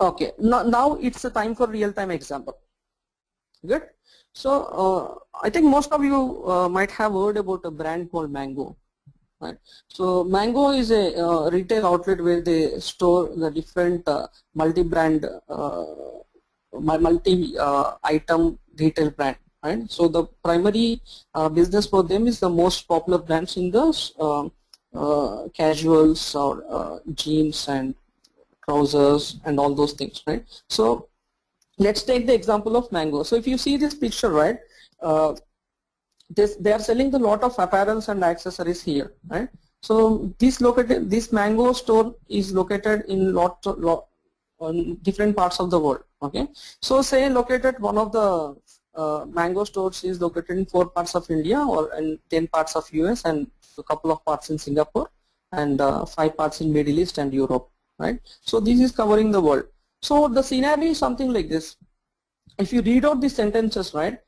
Okay, now it's the time for real-time example. Good. So I think most of you might have heard about a brand called Mango. Right. So Mango is a retail outlet where they store the different multi-brand, multi-item retail brand. Right. So the primary business for them is the most popular brands in the casuals or jeans and trousers and all those things. Right. So let's take the example of Mango. So if you see this picture, right. They are selling a lot of apparels and accessories here, right? So this Mango store is located in on different parts of the world. Okay, so say located one of the Mango stores is located in 4 parts of India or in 10 parts of US and a couple of parts in Singapore and 5 parts in Middle East and Europe, right? So this is covering the world. So the scenario is something like this. If you read out the sentences, right?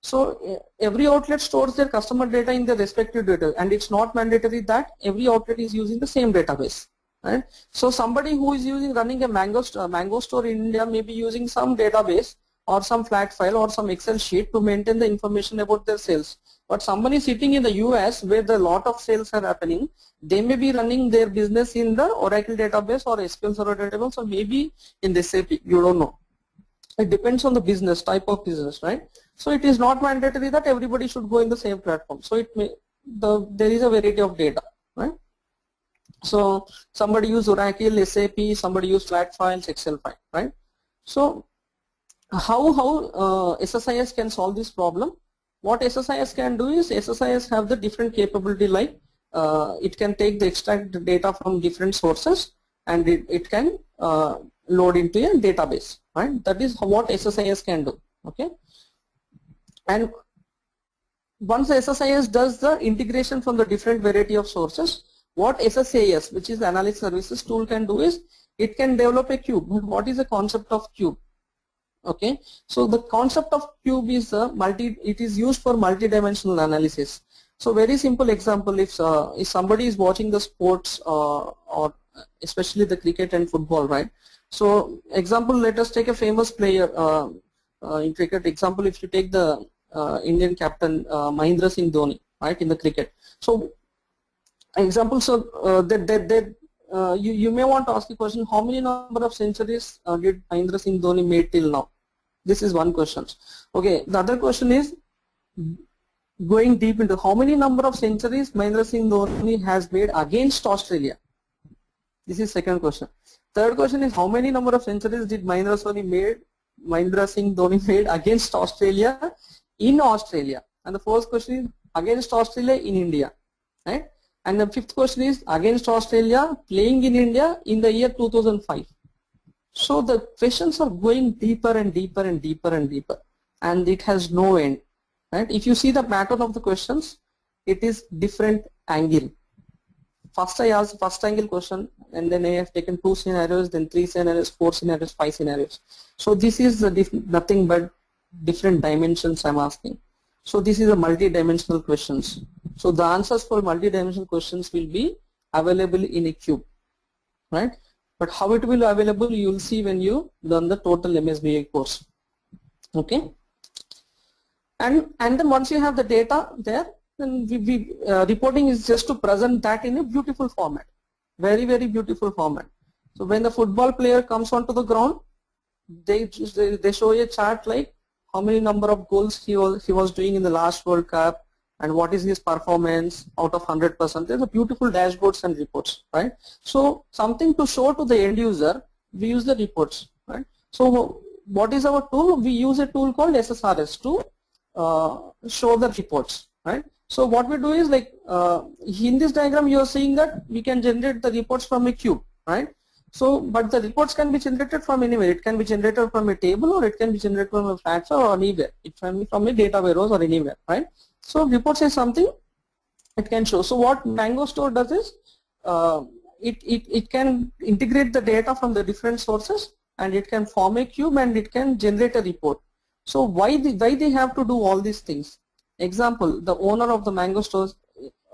So every outlet stores their customer data in their respective data, and it's not mandatory that every outlet is using the same database. Right? So somebody who is running a Mango store in India may be using some database or some flat file or some Excel sheet to maintain the information about their sales. But somebody sitting in the US where the lot of sales are happening, they may be running their business in the Oracle database or SQL Server database or maybe in the SAP. You don't know. It depends on the business, type of business, right? So it is not mandatory that everybody should go in the same platform. So it may, there is a variety of data, right? So somebody use Oracle, SAP, somebody use flat files, Excel file, right? So how SSIS can solve this problem? What SSIS can do is SSIS have the different capability like it can take the extract data from different sources and it can load into a database, right? That is what SSIS can do, okay? And once the SSIS does the integration from the different variety of sources, what SSAS, which is the Analytic Services tool, can do is it can develop a cube. What is the concept of cube? Okay, so the concept of cube is it is used for multidimensional analysis. So very simple example: if somebody is watching the sports or especially the cricket and football, right? So example, let us take a famous player in cricket. Example, if you take the Indian captain Mahendra Singh Dhoni, right, in the cricket. So, example, so you may want to ask the question: how many number of centuries did Mahendra Singh Dhoni made till now? This is one question. Okay, the other question is going deep into how many number of centuries Mahendra Singh Dhoni has made against Australia. This is second question. Third question is how many number of centuries did Mahendra Singh Dhoni made against Australia in Australia, and the fourth question is against Australia in India, right? And the fifth question is against Australia playing in India in the year 2005. So the questions are going deeper and deeper and deeper and deeper, and it has no end, right? If you see the pattern of the questions, it is different angle. First I asked first angle question, and then I have taken 2 scenarios, then 3 scenarios, 4 scenarios, 5 scenarios. So this is nothing but different dimensions I'm asking. So this is a multi-dimensional questions. So the answers for multi-dimensional questions will be available in a cube, right? But how it will be available, you will see when you learn the total MSBA course, okay? And then once you have the data there, then reporting is just to present that in a beautiful format, very, very beautiful format. So when the football player comes onto the ground, they show a chart like how many number of goals he was doing in the last World Cup and what is his performance out of 100%. There's a beautiful dashboards and reports, right? So something to show to the end user, we use the reports, right? So what is our tool? We use a tool called SSRS to show the reports, right? So what we do is like in this diagram you are seeing that we can generate the reports from a cube, right? So, but the reports can be generated from anywhere. It can be generated from a table, or it can be generated from a flat file, or anywhere. It can be from a data warehouse or anywhere, right? So, reports is something it can show. So, what Mango Store does is it can integrate the data from the different sources, and it can form a cube, and it can generate a report. So, why they have to do all these things? Example: the owner of the Mango Stores,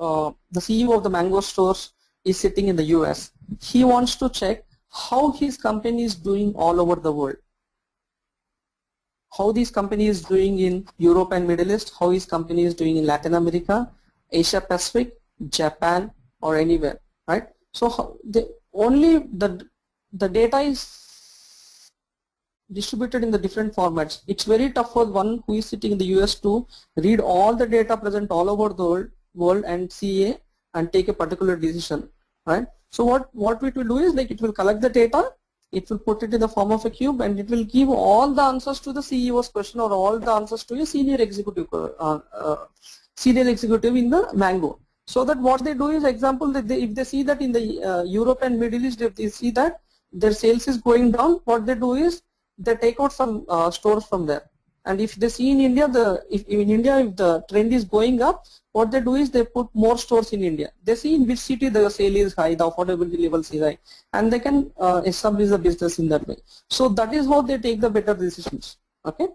the CEO of the Mango Stores, is sitting in the US. He wants to check how his company is doing all over the world. How this company is doing in Europe and Middle East, how his company is doing in Latin America, Asia Pacific, Japan, or anywhere, right? So how the data is distributed in the different formats. It's very tough for one who is sitting in the US to read all the data present all over the world and see and take a particular decision, right? So what it will do is, like, it will collect the data, it will put it in the form of a cube, and it will give all the answers to the CEO's question or all the answers to a senior executive in the Mango. So that what they do is, example, that if they see that in the Europe and Middle East, if they see that their sales is going down, what they do is they take out some stores from there. And if they see in India, if the trend is going up, what they do is they put more stores in India. They see in which city the sale is high, the affordability level is high, and they can establish the business in that way. So that is how they take the better decisions. Okay.